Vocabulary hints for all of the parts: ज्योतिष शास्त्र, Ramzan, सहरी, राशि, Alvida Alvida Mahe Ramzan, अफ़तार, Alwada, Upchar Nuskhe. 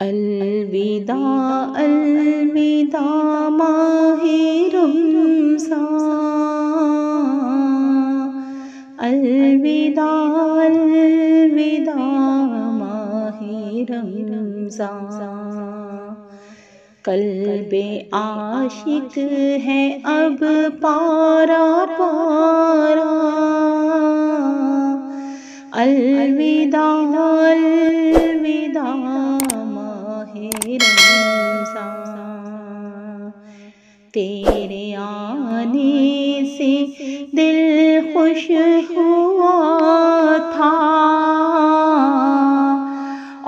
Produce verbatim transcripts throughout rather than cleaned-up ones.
अलविदा अलविदा माहे रमज़ान, अलविदा अलविदा माहे रमज़ान। कल्बे आशिक है अब पारा पारा, अलविदा अलविदा तेरे आने से दिल खुश हुआ था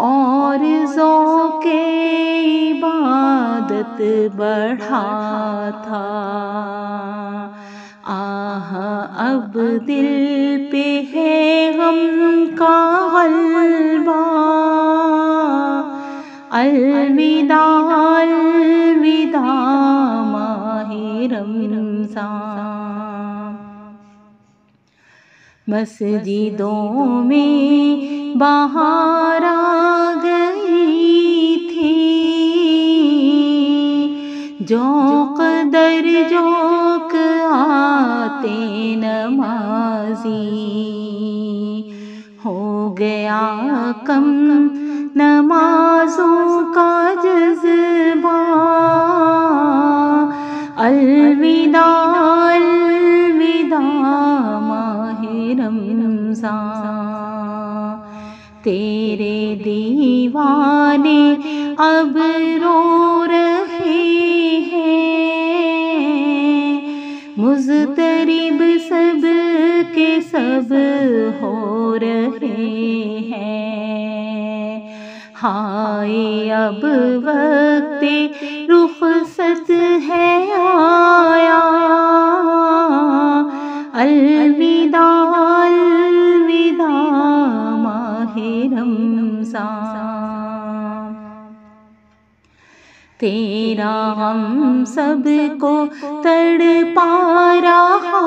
और ज़ौक़े इबादत बढ़ा था। आह अब दिल पे है गम का ग़लबा, अलविदा अलविदा माहे रमज़ान। मस्जिदों में बहार आ गई थी, जोक दर जोक आते नमाजी, हो गया कम नमाजों का जज्बा, अलविदा अलविदा माहे रमज़ान। तेरे दीवाने अब रो रहे हैं, मुज़तरिब सब के सब हो रहे हैं। हाय अब वक्त रुखसत है आया, अलविदा अलविदा माहे रमज़ान। तेरा हम सब को तड़पा रहा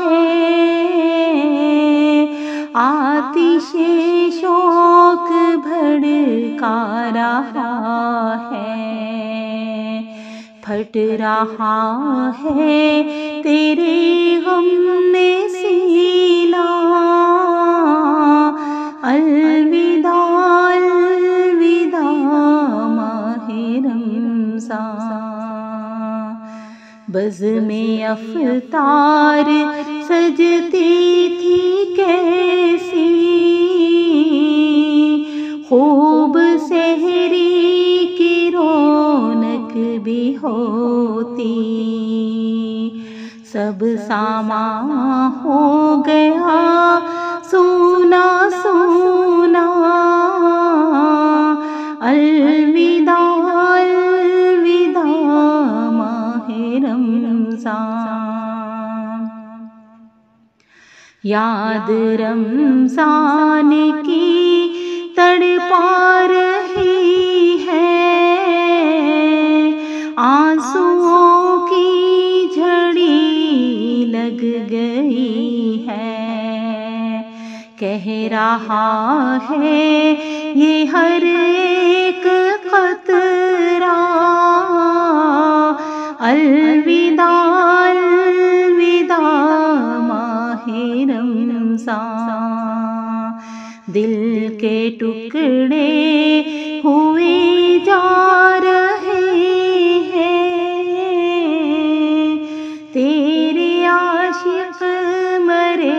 है, आतिशे शौक भड़का रहा है, फट रहा है तेरे गम में सीना, अलविदा अलविदा माहे रमज़ान। बज़ में अफ़तार सजती थी कैसी, खूब सहरी की रौनक भी होती, सब सामा हो गया सोना सोना, अलविदा अलविदा माहे रमज़ान। याद रमज़ान की तड़पा रही है, आंसुओं की झड़ी लग गई है, कह रहा है ये हर एक कतरा, अलविदा अलविदा माहे रमज़ान। दिल के टुकड़े हुए जा रहे हैं, तेरे आशिक मरे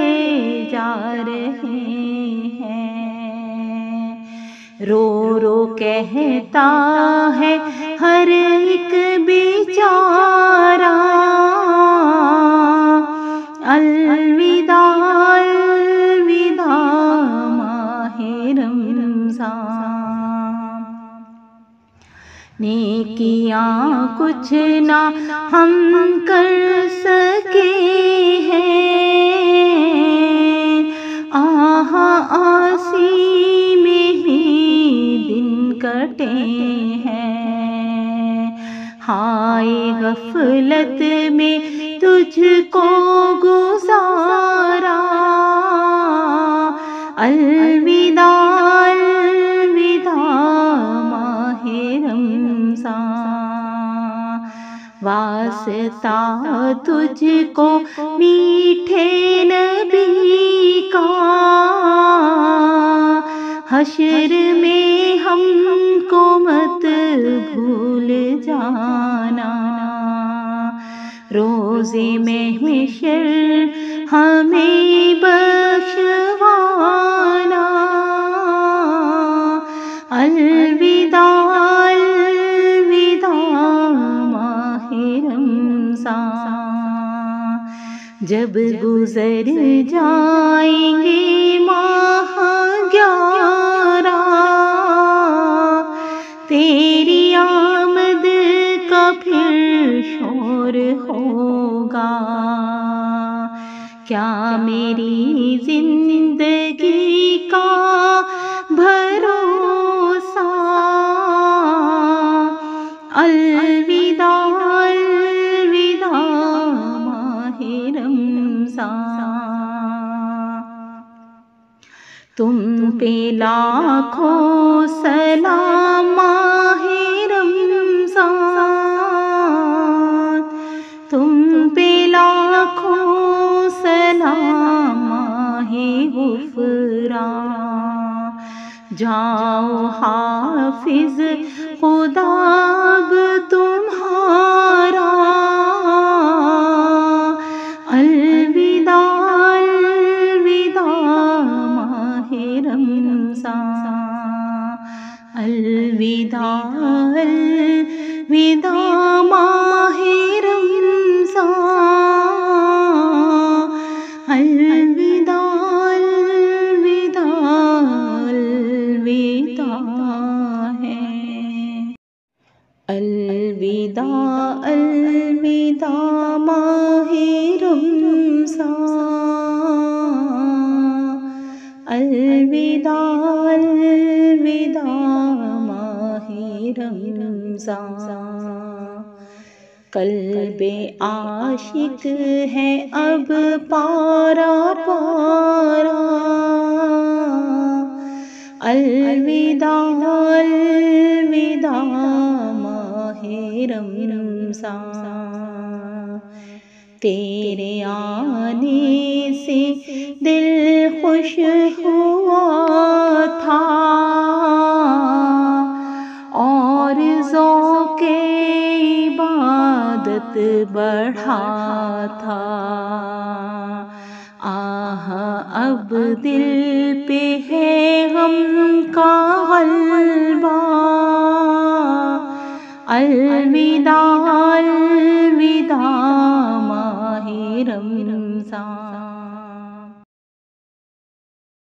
जा रहे हैं, रो रो कहता है हर एक बेचारा, अलविदा नेकियां कुछ ना हम कर सके हैं, आह आसी में ही दिन कटे हैं। हाय गफलत में तुझको गुजारा, अलविदा अलविदा वास्ता तुझको मीठे नबी का, हशर में हमको मत भूल जाना। रोजे में मिशर हमें बख्शवाना। अलविदा अलविदा माहे रमज़ान। जब गुजर जाएंगे माह तेरी आमद का फिर शोर होगा। क्या मेरी जिंदगी का भरोसा। अलविदा अलविदा माहे रमज़ान। तुम पे लाखों सलाम माहे रमज़ान। तुम पे लाखों सलाम माहे गुफ़रान। जाओ हाफिज़ खुदा अब तुम्हारा। अलविदा अलविदा माहे रमज़ान। अलविदा अलविदा माहे रमज़ान। अलविदा अलविदा अलविदा है। अलविदा अलविदा माहे रमज़ान। अलविदा अलविदा रमज़ान। कल्बे आशिक है अब पारा पारा। अलविदा अलविदा माहे रमज़ान। तेरे आने से दिल खुश हुआ था, ज़ौक़े इबादत बढ़ा था। आह अब दिल पे है गम का ग़लबा। अलविदा अलविदा माहे रमज़ान।